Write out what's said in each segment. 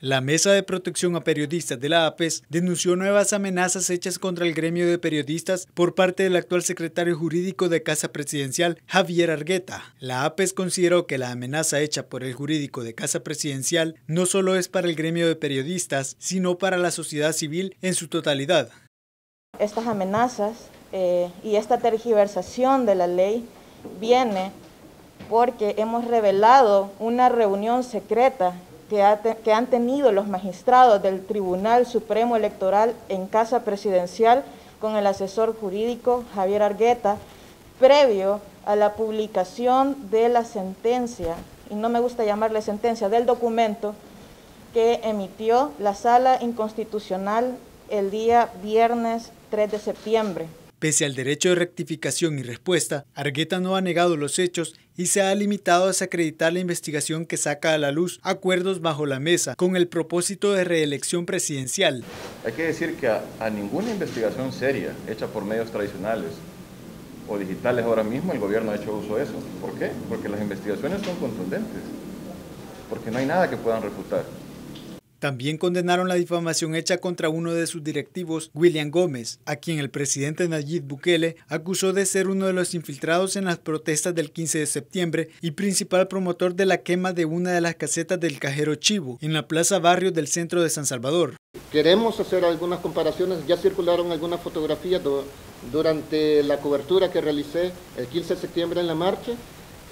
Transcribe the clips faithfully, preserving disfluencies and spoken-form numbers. La Mesa de Protección a Periodistas de la A P E S denunció nuevas amenazas hechas contra el gremio de periodistas por parte del actual secretario jurídico de Casa Presidencial, Javier Argueta. La A P E S consideró que la amenaza hecha por el jurídico de Casa Presidencial no solo es para el gremio de periodistas, sino para la sociedad civil en su totalidad. Estas amenazas eh, y esta tergiversación de la ley viene porque hemos revelado una reunión secreta Que, ha, que han tenido los magistrados del Tribunal Supremo Electoral en Casa Presidencial con el asesor jurídico Javier Argueta, previo a la publicación de la sentencia, y no me gusta llamarle sentencia, del documento que emitió la Sala Inconstitucional el día viernes tres de septiembre. Pese al derecho de rectificación y respuesta, Argueta no ha negado los hechos y se ha limitado a desacreditar la investigación que saca a la luz acuerdos bajo la mesa con el propósito de reelección presidencial. Hay que decir que a, a ninguna investigación seria hecha por medios tradicionales o digitales ahora mismo el gobierno ha hecho uso de eso. ¿Por qué? Porque las investigaciones son contundentes, porque no hay nada que puedan refutar. También condenaron la difamación hecha contra uno de sus directivos, William Gómez, a quien el presidente Nayib Bukele acusó de ser uno de los infiltrados en las protestas del quince de septiembre y principal promotor de la quema de una de las casetas del cajero Chivo en la Plaza Barrios del centro de San Salvador. Queremos hacer algunas comparaciones, ya circularon algunas fotografías durante la cobertura que realicé el quince de septiembre en la marcha.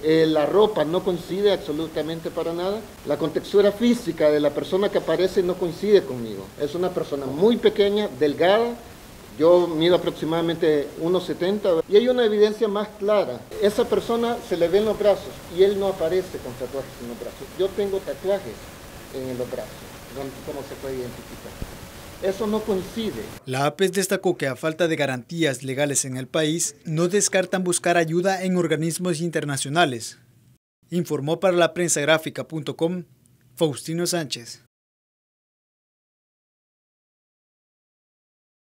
Eh, la ropa no coincide absolutamente para nada, la contextura física de la persona que aparece no coincide conmigo, es una persona muy pequeña, delgada, yo mido aproximadamente uno setenta y hay una evidencia más clara, esa persona se le ven los brazos y él no aparece con tatuajes en los brazos, yo tengo tatuajes en los brazos, ¿cómo se puede identificar? Eso no coincide. La A P E S destacó que a falta de garantías legales en el país, no descartan buscar ayuda en organismos internacionales. Informó para la prensa gráfica punto com, Faustino Sánchez.